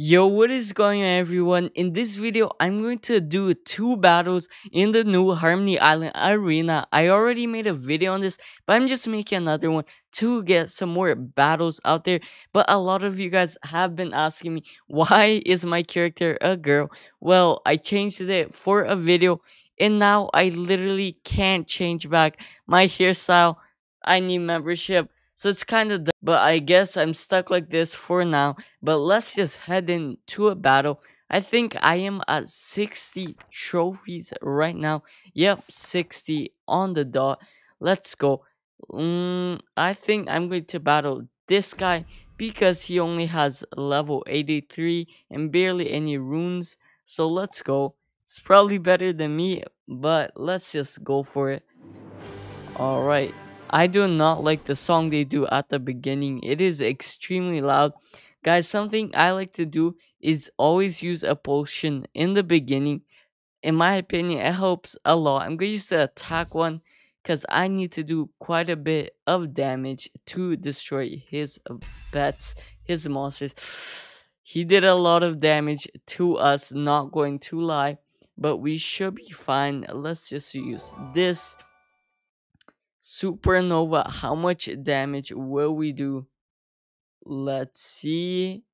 Yo, what is going on everyone? In this video, I'm going to do 2 battles in the new Harmony Island Arena. I already made a video on this, but I'm just making another one to get some more battles out there. But a lot of you guys have been asking me, why is my character a girl? Well, I changed it for a video, and now I literally can't change back my hairstyle. I need membership. So it's kind of dumb, but I guess I'm stuck like this for now. But let's just head into a battle. I think I am at 60 trophies right now. Yep, 60 on the dot. Let's go. I think I'm going to battle this guy because he only has level 83 and barely any runes. So let's go. It's probably better than me, but let's just go for it. Alright. I do not like the song they do at the beginning. It is extremely loud. Guys, something I like to do is always use a potion in the beginning. In my opinion, it helps a lot. I'm going to use the attack one because I need to do quite a bit of damage to destroy his pets, his monsters. He did a lot of damage to us, not going to lie. But we should be fine. Let's just use this. Supernova, how much damage will we do? Let's see.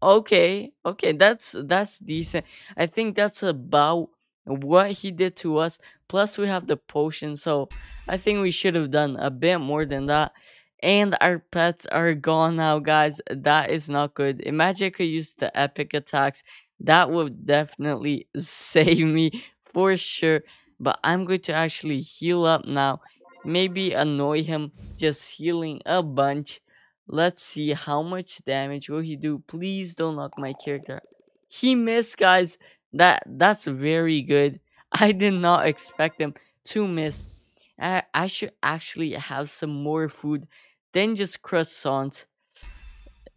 Okay, that's decent. I think that's about what he did to us. Plus we have the potion, so I think we should have done a bit more than that. And our pets are gone now, guys. That is not good. Imagine I could use the epic attacks. That would definitely save me for sure. But I'm going to actually heal up now. Maybe annoy him. Just healing a bunch. Let's see how much damage will he do. Please don't knock my character. He missed, guys. That's very good. I did not expect him to miss. I should actually have some more food than just croissants.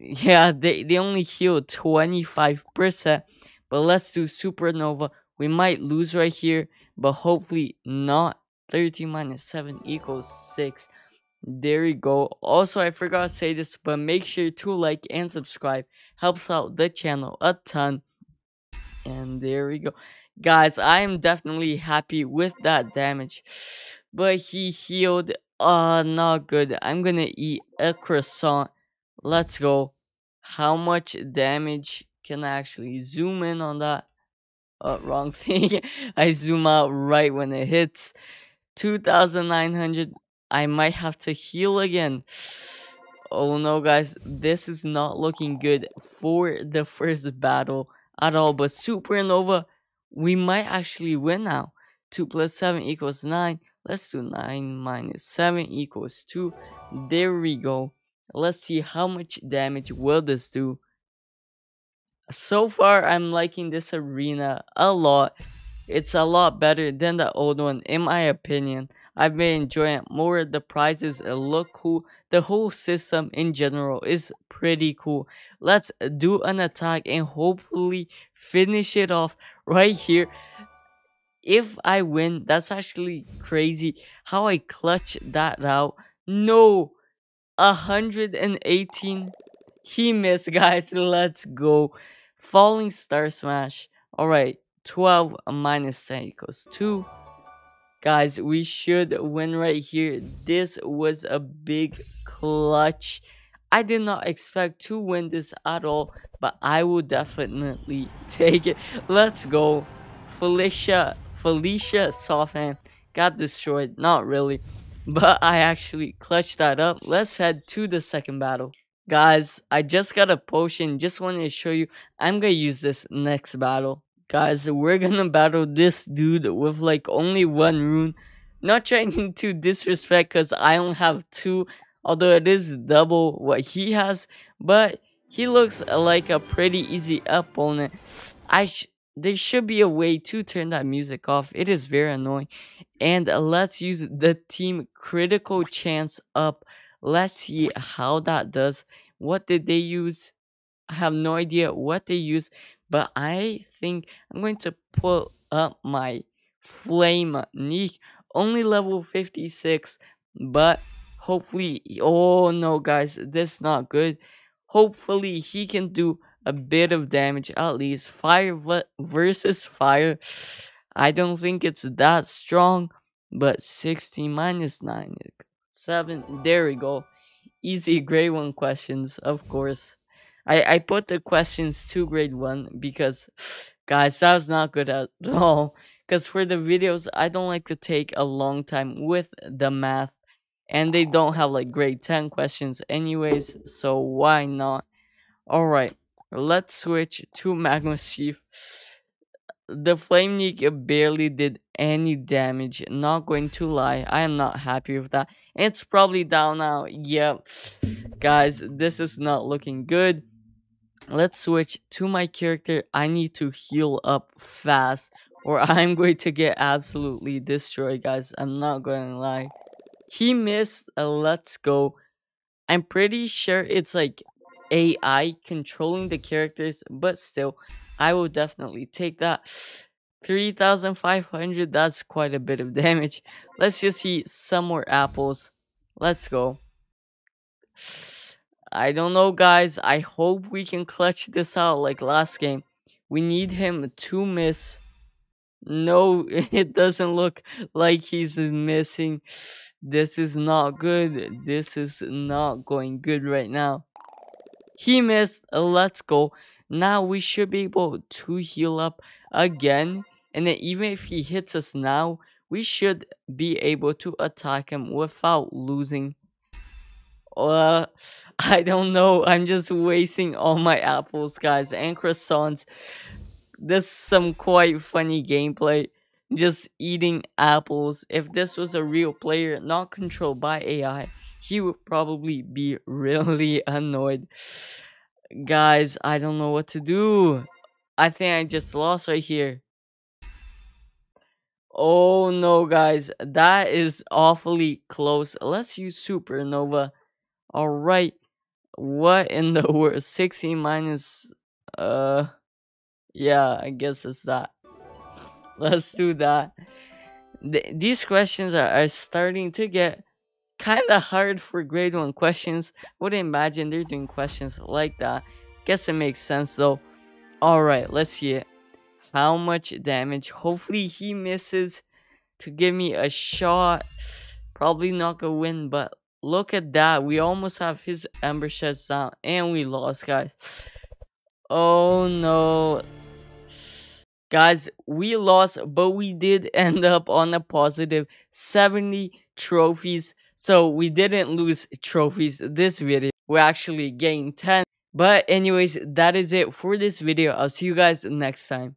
Yeah, they only heal 25%. But let's do Supernova. We might lose right here. But hopefully not. 13 minus 7 equals 6. There we go. Also, I forgot to say this, but make sure to like and subscribe. Helps out the channel a ton. And there we go. Guys, I am definitely happy with that damage. But he healed. Not good. I'm gonna eat a croissant. Let's go. How much damage? Can I actually zoom in on that? Wrong thing. I zoom out right when it hits 2,900. I might have to heal again. Oh no, guys, this is not looking good for the first battle at all. But Supernova, we might actually win now. 2 plus 7 equals 9. Let's do 9 minus 7 equals 2. There we go. Let's see how much damage will this do. So far, I'm liking this arena a lot. It's a lot better than the old one, in my opinion. I've been enjoying it more. The prizes look cool. The whole system in general is pretty cool. Let's do an attack and hopefully finish it off right here. If I win, that's actually crazy how I clutch that out. No, 118. He missed, guys. Let's go. Falling Star Smash. Alright. 12 minus 10 equals 2. Guys, we should win right here. This was a big clutch. I did not expect to win this at all, but I will definitely take it. Let's go. Felicia Softhand got destroyed. Not really, but I actually clutched that up. Let's head to the second battle. Guys, I just got a potion. Just wanted to show you. I'm gonna use this next battle. Guys, we're gonna battle this dude with like only 1 rune. Not trying to disrespect because I only have 2. Although it is double what he has. But he looks like a pretty easy opponent. There should be a way to turn that music off. It is very annoying. And let's use the team critical chance up. Let's see how that does. What did they use? I have no idea what they use, but I think I'm going to pull up my Flame Neek. Only level 56, but hopefully... Oh no, guys, this is not good. Hopefully he can do a bit of damage at least. Fire versus fire, I don't think it's that strong, but 16 minus 9 is 7. There we go. Easy grade 1 questions, of course. I put the questions to grade 1 because, guys, that was not good at all. Because for the videos, I don't like to take a long time with the math. And they don't have like grade 10 questions anyways, so why not? Alright, let's switch to Magma Chief. The Flame Neek barely did any damage, not going to lie. I am not happy with that. It's probably down now. Yep, guys, this is not looking good. Let's switch to my character. I need to heal up fast or I'm going to get absolutely destroyed, guys. I'm not going to lie. He missed a let's go. I'm pretty sure it's like AI controlling the characters, but still, I will definitely take that. 3,500, that's quite a bit of damage. Let's just eat some more apples. Let's go. I don't know, guys. I hope we can clutch this out like last game. We need him to miss. No, it doesn't look like he's missing. This is not good. This is not going good right now. He missed. Let's go. Now we should be able to heal up again. And then even if he hits us now, we should be able to attack him without losing. I don't know. I'm just wasting all my apples, guys, and croissants. This is some quite funny gameplay. Just eating apples. If this was a real player, not controlled by AI, he would probably be really annoyed. Guys, I don't know what to do. I think I just lost right here. Oh no, guys. That is awfully close. Let's use Supernova. Alright. What in the world? 16 minus... yeah, I guess it's that. Let's do that. These questions are starting to get kind of hard for grade 1 questions. Would imagine they're doing questions like that. Guess it makes sense though. Alright, let's see it. How much damage? Hopefully he misses to give me a shot. Probably not gonna win, but look at that. We almost have his Ember Shards down and we lost, guys. Oh no. Guys, we lost, but we did end up on a positive 70 trophies. So we didn't lose trophies this video. We actually gained 10. But anyways, that is it for this video. I'll see you guys next time.